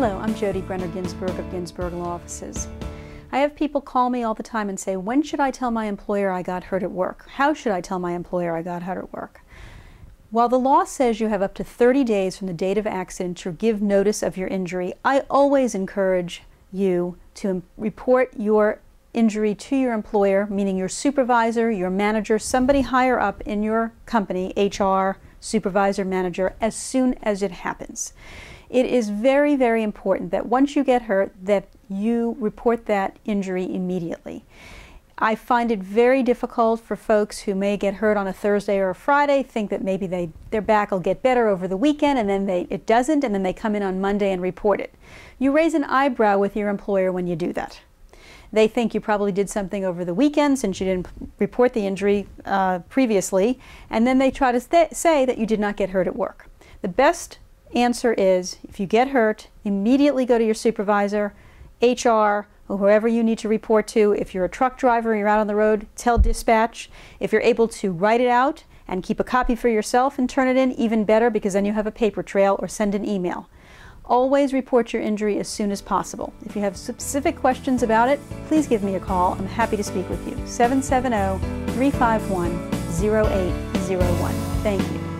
Hello, I'm Jodi Brenner-Ginsberg of Ginsberg Law Offices. I have people call me all the time and say, when should I tell my employer I got hurt at work? How should I tell my employer I got hurt at work? While the law says you have up to 30 days from the date of accident to give notice of your injury, I always encourage you to report your injury to your employer, meaning your supervisor, your manager, somebody higher up in your company, HR, supervisor, manager, as soon as it happens. It is very, very important that once you get hurt, that you report that injury immediately. I find it very difficult for folks who may get hurt on a Thursday or a Friday, think that maybe their back will get better over the weekend, and then it doesn't, and then they come in on Monday and report it. You raise an eyebrow with your employer when you do that. They think you probably did something over the weekend since you didn't report the injury previously, and then they try to say that you did not get hurt at work. The best answer is, if you get hurt, immediately go to your supervisor, HR, or whoever you need to report to. If you're a truck driver and you're out on the road, tell dispatch. If you're able to write it out and keep a copy for yourself and turn it in, even better, because then you have a paper trail, or send an email. Always report your injury as soon as possible. If you have specific questions about it, please give me a call. I'm happy to speak with you. 770-351-0801. Thank you.